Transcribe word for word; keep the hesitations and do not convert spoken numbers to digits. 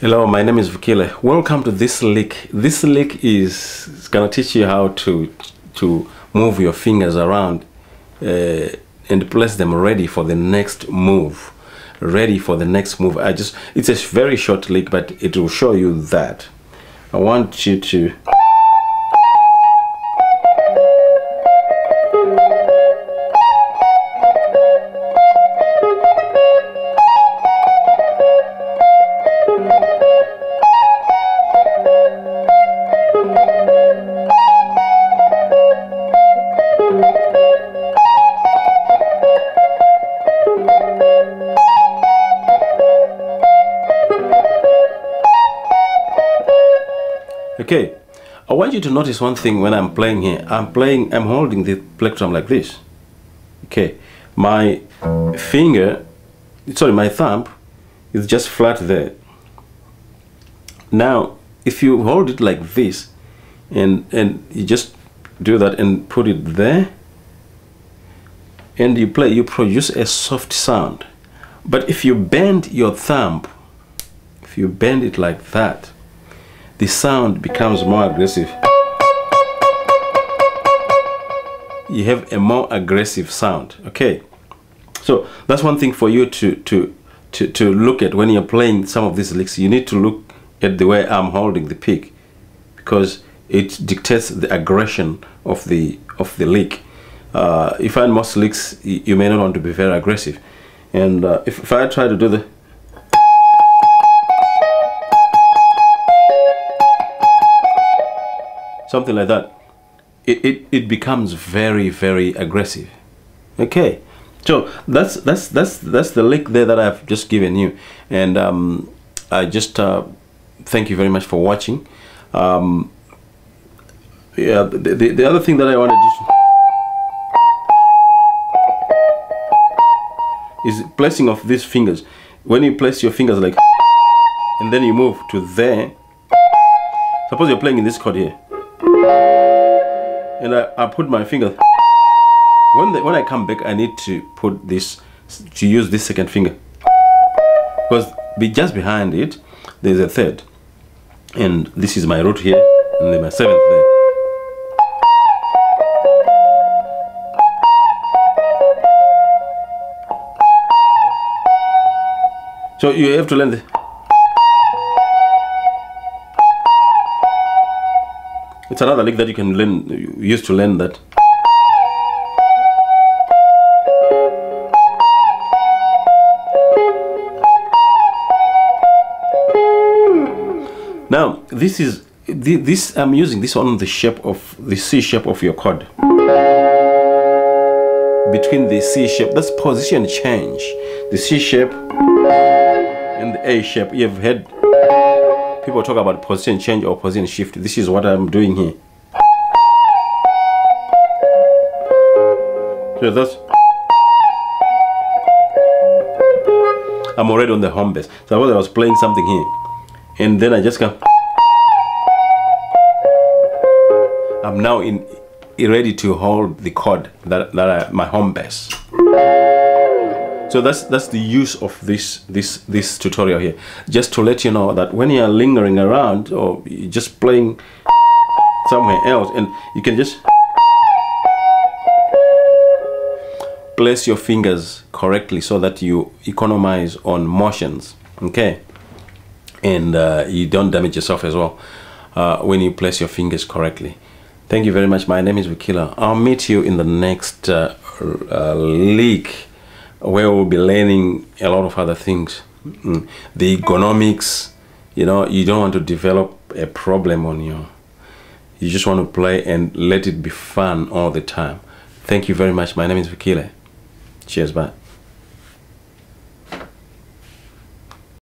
Hello, my name is Vukile. Welcome to this lick. This lick is gonna teach you how to to move your fingers around uh, and place them ready for the next move. Ready for the next move. I just it's a very short lick, but it will show you that. I want you to Okay, I want you to notice one thing when I'm playing here. I'm playing, I'm holding the plectrum like this. Okay, my finger, sorry, my thumb is just flat there. Now, if you hold it like this, and, and you just do that and put it there, and you play, you produce a soft sound. But if you bend your thumb, if you bend it like that, the sound becomes more aggressive. You have a more aggressive sound. Okay, so that's one thing for you to to to, to look at when you're playing some of these licks. You need to look at the way I'm holding the pick, because it dictates the aggression of the of the lick. Uh, you find most licks you may not want to be very aggressive, and uh, if, if I try to do the something like that, it, it, it becomes very, very aggressive. Okay, so that's that's that's that's the lick there that I've just given you, and um, I just uh, thank you very much for watching. Um, yeah, the, the, the other thing that I want to do is placing of these fingers. When you place your fingers like, and then you move to there. Suppose you're playing in this chord here, and I, I put my finger. When the, when I come back, I need to put this, to use this second finger, because be, just behind it there's a third, and this is my root here, and then my seventh there. So you have to learn the. It's another lick that you can learn, used to learn that. Now, this is, this, I'm using this on the shape of, the C shape of your chord. Between the C shape, that's position change. The C shape and the A shape, you've heard people talk about position change or position shift. This is what I'm doing here. So that's, I'm already on the home bass. So I was playing something here, and then I just come. I'm now in ready to hold the chord that that I, my home bass. So that's that's the use of this this this tutorial here, just to let you know that when you are lingering around or you're just playing somewhere else, and you can just place your fingers correctly so that you economize on motions, okay, and uh, you don't damage yourself as well uh, when you place your fingers correctly. Thank you very much. My name is Vukile. I'll meet you in the next uh, uh, lick, where we'll be learning a lot of other things. Mm-mm. The ergonomics, you know, you don't want to develop a problem on you. You just want to play and let it be fun all the time. Thank you very much. My name is Vukile. Cheers, bye.